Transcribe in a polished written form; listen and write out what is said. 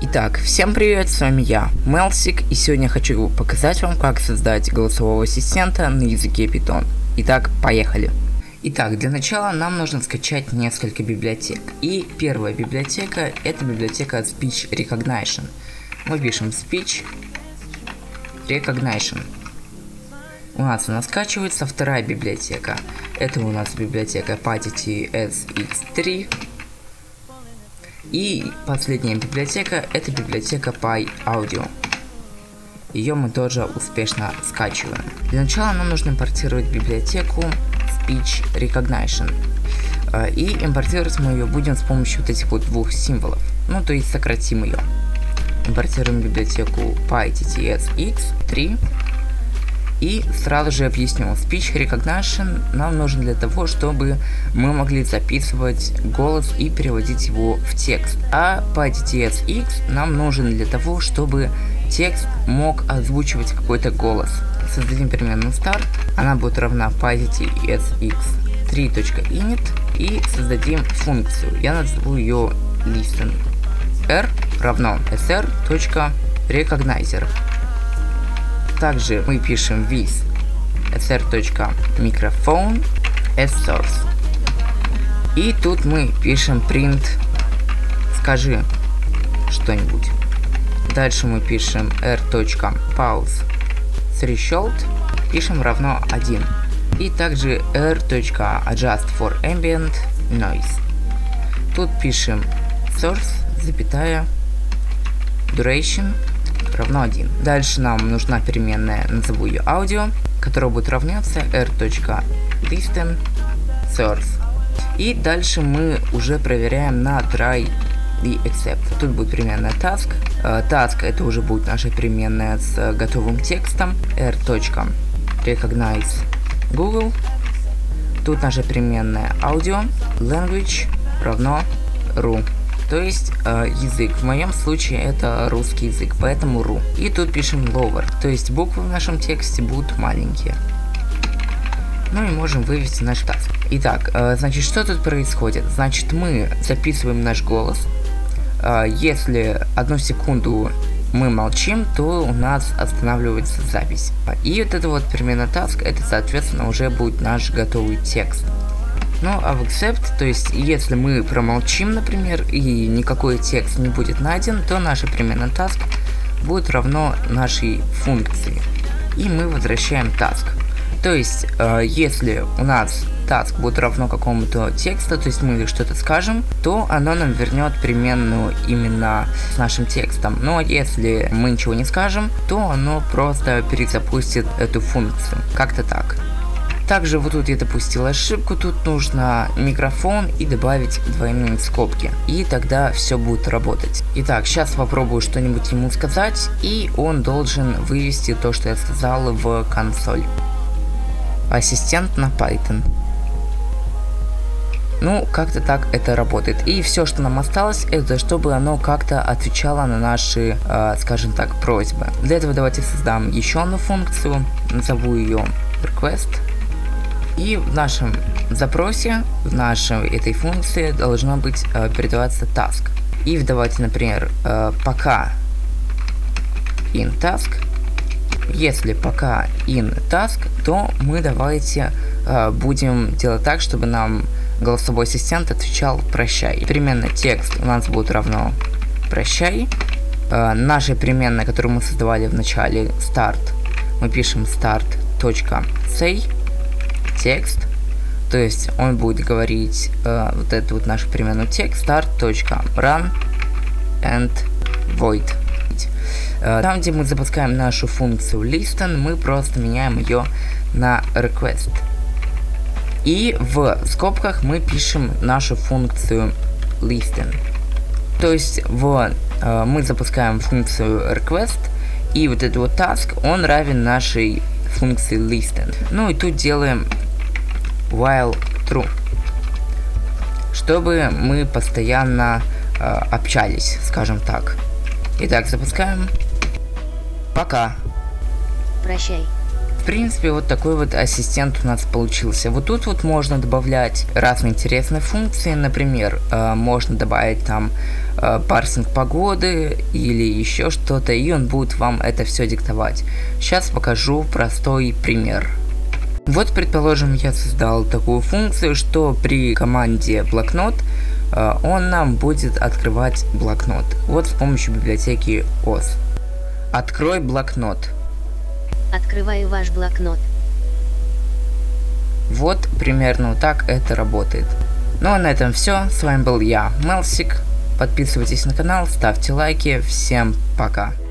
Итак, всем привет, с вами я, Мелсик, и сегодня хочу показать вам, как создать голосового ассистента на языке Питон. Итак, поехали. Итак, для начала нам нужно скачать несколько библиотек. И первая библиотека — это библиотека SpeechRecognition. Мы пишем SpeechRecognition. У нас она скачивается. Вторая библиотека — это у нас библиотека pyttsx3. И последняя библиотека — это библиотека PyAudio. Ее мы тоже успешно скачиваем. Для начала нам нужно импортировать библиотеку SpeechRecognition. И импортировать мы ее будем с помощью вот этих вот двух символов. Ну, то есть сократим ее. Импортируем библиотеку pyttsx3. И сразу же объясню, SpeechRecognition нам нужен для того, чтобы мы могли записывать голос и переводить его в текст. А pyttsx нам нужен для того, чтобы текст мог озвучивать какой-то голос. Создадим переменную start, она будет равна pyttsx3.init, и создадим функцию. Я назову ее listen. R равно sr.recognizer. Также мы пишем with sr.microphone as source. И тут мы пишем print скажи что-нибудь. Дальше мы пишем r.pause threshold, пишем равно 1. И также r.adjust for ambient noise. Тут пишем source, запятая, duration равно 1. Дальше нам нужна переменная, назову ее аудио, которая будет равняться r.listen source. И дальше мы уже проверяем на try и except. Тут будет переменная task. Task — это уже будет наша переменная с готовым текстом. r.recognize Google. Тут наша переменная аудио. Language равно ru. То есть язык, в моем случае это русский язык, поэтому ру. И тут пишем lower, то есть буквы в нашем тексте будут маленькие. Ну и можем вывести наш таск. Итак, значит, что тут происходит? Значит, мы записываем наш голос. Если 1 секунду мы молчим, то у нас останавливается запись. И вот это вот перемена task, это соответственно уже будет наш готовый текст. Ну а в except, то есть если мы промолчим, например, и никакой текст не будет найден, то наша переменная task будет равно нашей функции. И мы возвращаем task. То есть если у нас task будет равно какому-то тексту, то есть мы что-то скажем, то оно нам вернет переменную именно с нашим текстом. Но если мы ничего не скажем, то оно просто перезапустит эту функцию. Как-то так. Также вот тут я допустил ошибку, тут нужно микрофон и добавить двойные скобки. И тогда все будет работать. Итак, сейчас попробую что-нибудь ему сказать, и он должен вывести то, что я сказал, в консоль. Ассистент на Python. Ну, как-то так это работает. И все, что нам осталось, это чтобы оно как-то отвечало на наши, скажем так, просьбы. Для этого давайте создам еще одну функцию, назову ее request. И в нашем запросе, в нашей этой функции должно быть передаваться task. И давайте, например, пока in task. Если пока in task, то мы давайте будем делать так, чтобы нам голосовой ассистент отвечал прощай. Переменная текст у нас будет равно прощай. Наша переменная, которую мы создавали в начале, start, мы пишем start.say. Текст, то есть он будет говорить вот эту вот нашу переменную текст start.run and void. Там, где мы запускаем нашу функцию listen, мы просто меняем ее на request. И в скобках мы пишем нашу функцию listen. То есть мы запускаем функцию request, и вот этот вот task, он равен нашей функции listen. Ну и тут делаем while true, чтобы мы постоянно общались, скажем так. Итак, запускаем. Пока. Прощай. В принципе, вот такой вот ассистент у нас получился. Вот тут вот можно добавлять разные интересные функции. Например, можно добавить там парсинг погоды или еще что-то, и он будет вам это все диктовать. Сейчас покажу простой пример. Вот, предположим, я создал такую функцию, что при команде блокнот он нам будет открывать блокнот. Вот с помощью библиотеки OS. Открой блокнот. Открываю ваш блокнот. Вот примерно так это работает. Ну а на этом все. С вами был я, Мелсик. Подписывайтесь на канал, ставьте лайки. Всем пока.